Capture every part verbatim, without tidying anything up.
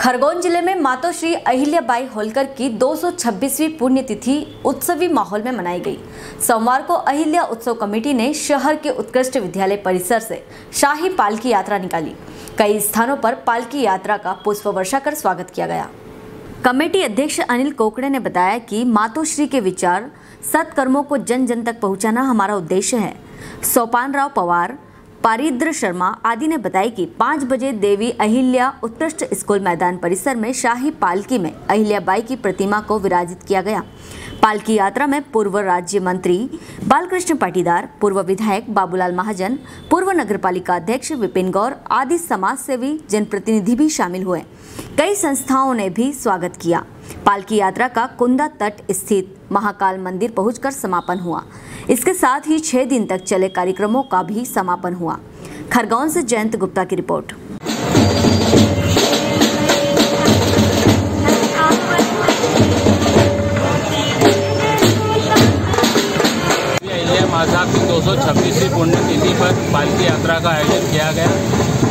खरगोन जिले में मातो श्री अहिल्याबाई होलकर की दो सौ छब्बीसवीं पुण्यतिथि उत्सवी माहौल में मनाई गई। सोमवार को अहिल्या उत्सव कमेटी ने शहर के उत्कृष्ट विद्यालय परिसर से शाही पालकी यात्रा निकाली। कई स्थानों पर पालकी यात्रा का पुष्प वर्षा कर स्वागत किया गया। कमेटी अध्यक्ष अनिल कुकड़े ने बताया कि मातोश्री के विचार सत्कर्मों को जन जन तक पहुँचाना हमारा उद्देश्य है। सोपान पवार, पारिद्र शर्मा आदि ने बताया कि पाँच बजे देवी अहिल्या उत्कृष्ट स्कूल मैदान परिसर में शाही पालकी में अहिल्याबाई की प्रतिमा को विराजित किया गया। पालकी यात्रा में पूर्व राज्य मंत्री बालकृष्ण पाटीदार, पूर्व विधायक बाबूलाल महाजन, पूर्व नगरपालिका अध्यक्ष विपिन गौर आदि समाज सेवी जनप्रतिनिधि भी शामिल हुए। कई संस्थाओं ने भी स्वागत किया। पालकी यात्रा का कुंदा तट स्थित महाकाल मंदिर पहुंचकर समापन हुआ। इसके साथ ही छह दिन तक चले कार्यक्रमों का भी समापन हुआ। खरगोन से जयंत गुप्ता की रिपोर्ट। साहब की दो सौ छब्बीसवीं पुण्यतिथि पर पालकी यात्रा का आयोजन किया गया।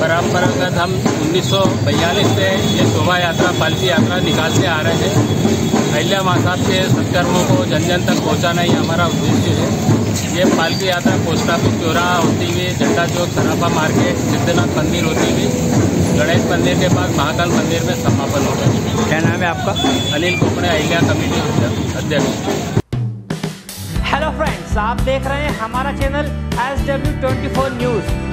परंपरागत हम उन्नीस सौ बयालीस से ये शोभा यात्रा पालकी यात्रा निकालते आ रहे हैं। अहिल्या माँ साहब के सत्कर्मों को जन जन तक पहुँचाना ही हमारा उद्देश्य है। ये पालकी यात्रा पोस्ट ऑफिस चौराहा होती हुई झंडा चौक, सराफा मार्केट, सिद्धनाथ मंदिर होती हुई गणेश मंदिर के पास महाकाल मंदिर में समापन होगा। क्या नाम है आपका? अनिल कुकड़े, अहिल्या कमेटी अध्यक्ष। हेलो फ्रेंड्स, आप देख रहे हैं हमारा चैनल एस डब्ल्यू चौबीस न्यूज़।